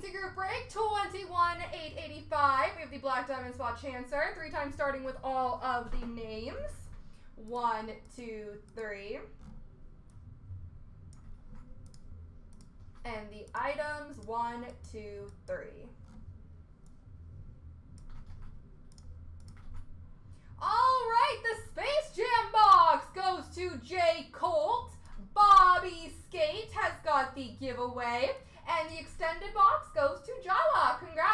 15 to group break, 21,885. We have the Black Diamond Spot Chancer. 3 times starting with all of the names. 1, 2, 3. And the items, 1, 2, 3. All right, the Space Jam box goes to J. Colt. Bobby Skate has got the giveaway. And the extended box goes to Jawa. Congrats.